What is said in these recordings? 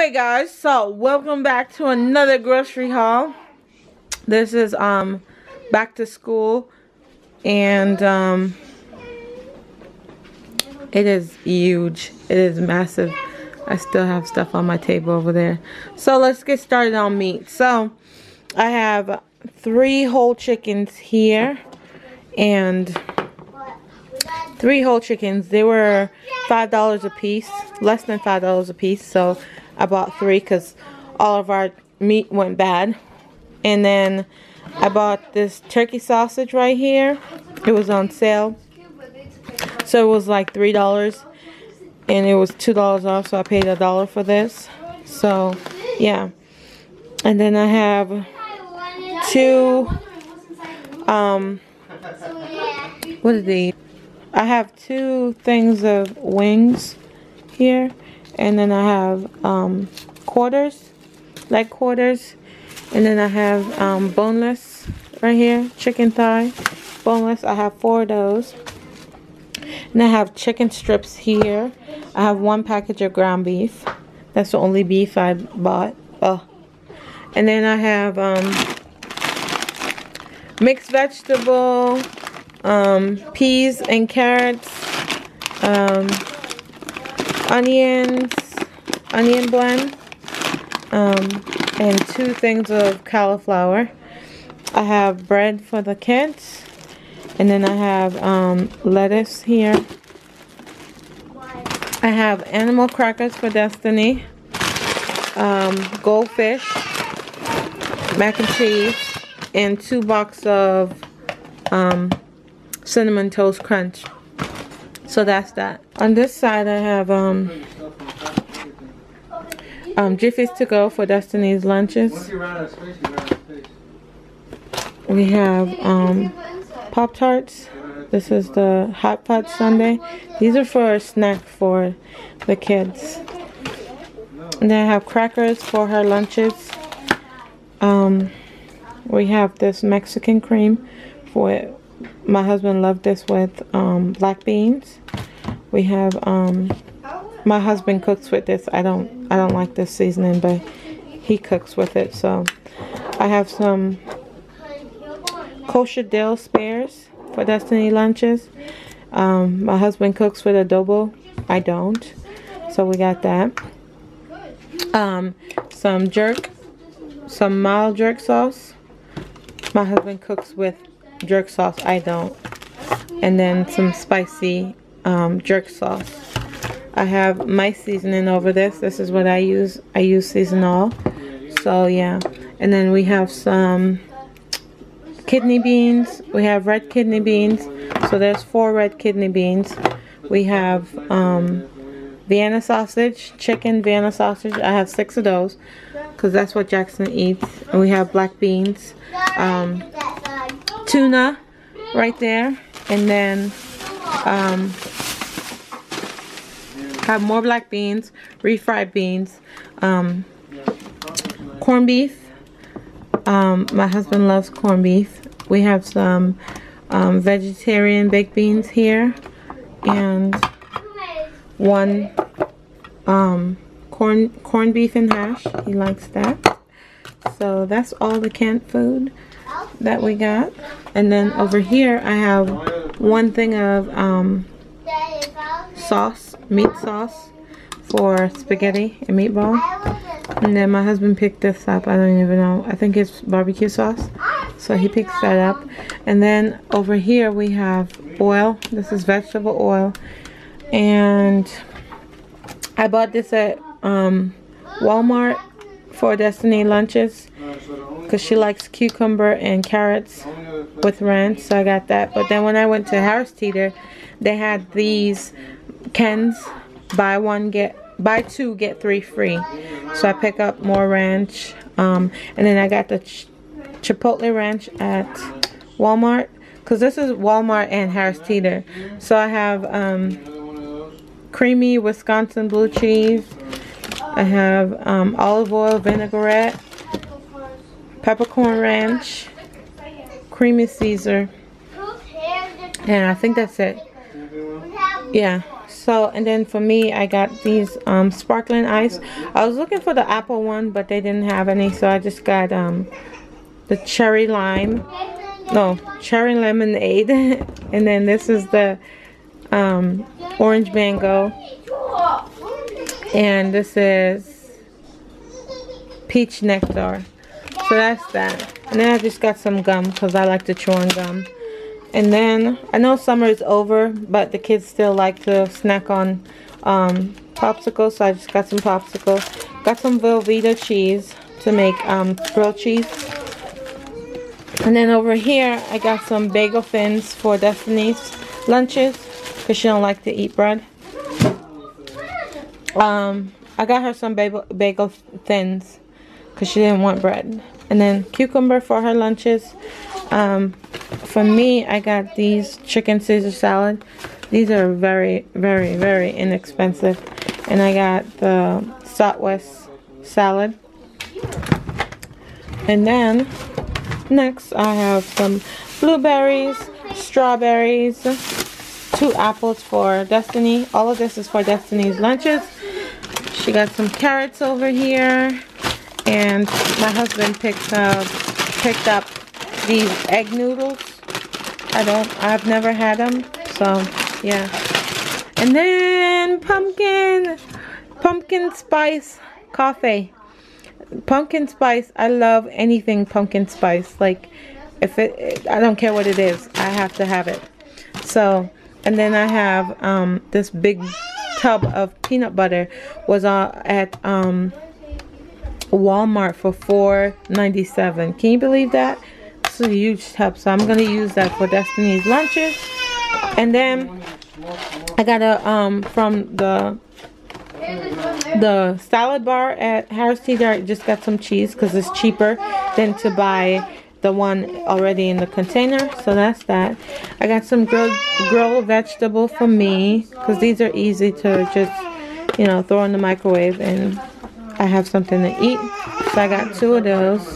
Anyway, guys, so welcome back to another grocery haul. This is back to school, and it is huge. It is massive. I still have stuff on my table over there. So let's get started on meat. So I have 3 whole chickens here, and 3 whole chickens. They were $5 a piece, less than $5 a piece. So I bought 3 because all of our meat went bad. And then I bought this turkey sausage right here. It was on sale, so it was like $3, and it was $2 off. So I paid $1 for this. So yeah. And then I have 2. What are these? I have 2 things of wings here, and then I have quarters, leg quarters, and then I have boneless right here, chicken thigh, boneless. I have 4 of those, and I have chicken strips here. I have 1 package of ground beef. That's the only beef I bought. Oh, and then I have mixed vegetable. Peas and carrots, onions, onion blend, and 2 things of cauliflower. I have bread for the kids, and then I have lettuce here. I have animal crackers for Destiny, goldfish, mac and cheese, and 2 boxes of Cinnamon Toast Crunch. So that's that. On this side I have Jiffy's to go for Destiny's lunches. We have Pop-Tarts. This is the Hot Pot Sunday. These are for a snack for the kids. And then I have crackers for her lunches. We have this Mexican cream for it. My husband loved this with black beans. We have my husband cooks with this. I don't like this seasoning, but he cooks with it. So I have some kosher dill spares for Destiny lunches. My husband cooks with adobo. I don't, so we got that. Some jerk, some mild jerk sauce. My husband cooks with jerk sauce, I don't. And then some spicy jerk sauce. I have my seasoning over this. This is what I use. I use seasonal. So yeah. And then we have some kidney beans. We have red kidney beans. So there's 4 red kidney beans. We have Vienna sausage, chicken Vienna sausage. I have 6 of those because that's what Jaxson eats. And we have black beans, tuna right there, and then have more black beans, refried beans, corned beef. My husband loves corned beef. We have some vegetarian baked beans here, and 1 corned beef and hash. He likes that. So that's all the canned food that we got. And then over here I have 1 thing of sauce, meat sauce for spaghetti and meatball. And then my husband picked this up. I don't even know. I think it's barbecue sauce. So he picks that up. And then over here we have oil. This is vegetable oil. And I bought this at Walmart for Destiny lunches, because she likes cucumber and carrots with ranch, so I got that. But then when I went to Harris Teeter, they had these cans, buy 2 get 3 free. So I pick up more ranch, and then I got the chipotle ranch at Walmart, because this is Walmart and Harris Teeter. So I have creamy Wisconsin blue cheese. I have olive oil vinaigrette, peppercorn ranch, creamy Caesar, and I think that's it. Yeah, so So, and then for me, I got these Sparkling Ice. I was looking for the apple one, but they didn't have any, so I just got the cherry lime. No, cherry lemonade. And then this is the orange mango. And this is peach nectar. So that's that. And then I just got some gum because I like to chew on gum. And then I know summer is over, but the kids still like to snack on popsicles, so I just got some popsicles. Got some Velveeta cheese to make grilled cheese. And then over here I got some bagel fins for Destiny's lunches because she don't like to eat bread. I got her some bagel thins because she didn't want bread. And then cucumber for her lunches. For me, I got these chicken Caesar salad. These are very, very, very inexpensive. And I got the Southwest salad. And then next I have some blueberries, strawberries, 2 apples for Destiny. All of this is for Destiny's lunches. She got some carrots over here. And my husband picked up these egg noodles. I've never had them, so yeah. And then pumpkin spice coffee. Pumpkin spice, I love anything pumpkin spice. Like, if it, I don't care what it is, I have to have it. So, and then I have this big tub of peanut butter. Was at Walmart for $4.97. Can you believe that? It's a huge tub, so I'm gonna use that for Destiny's lunches. And then I got a from the salad bar at Harris Teeter. I just got some cheese because it's cheaper than to buy the one already in the container. So that's that. I got some grilled vegetable for me because these are easy to just, you know, throw in the microwave and I have something to eat. So I got 2 of those.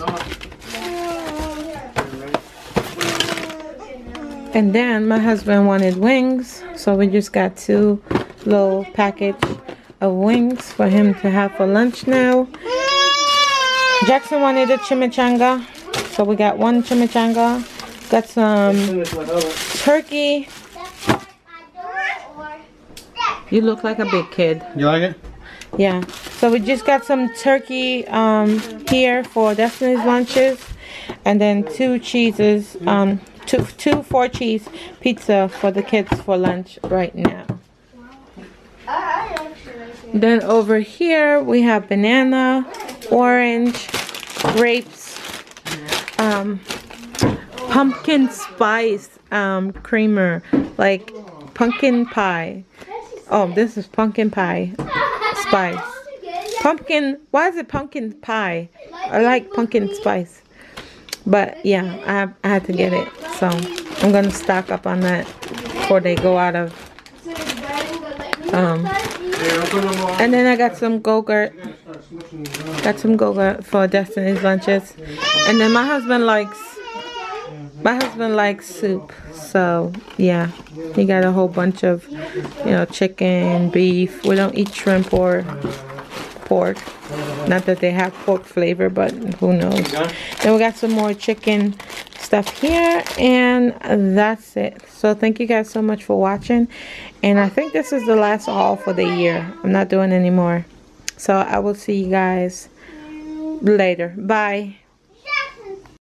And then my husband wanted wings, so we just got 2 little package of wings for him to have for lunch now. Jaxson wanted a chimichanga, so we got 1 chimichanga. Got some turkey. You look like a big kid. You like it? Yeah, so we just got some turkey here for Destiny's lunches, and then 2 cheeses, 4 cheese pizza for the kids for lunch right now. Then over here we have banana, orange, grapes, pumpkin spice creamer, like pumpkin pie. Oh, this is pumpkin pie. Spice. Pumpkin, why is it pumpkin pie? I like pumpkin spice, but yeah, I had to get it, so I'm gonna stock up on that before they go out of and then I got some Go-Gurt. Got some Go-Gurt for Destiny's lunches. And then my husband likes soup, so yeah, he got a whole bunch of, you know, chicken, beef. We don't eat shrimp or pork. Not that they have pork flavor, but who knows. Then we got some more chicken stuff here, and that's it. So thank you guys so much for watching, and I think this is the last haul for the year. I'm not doing any more, so I will see you guys later. Bye.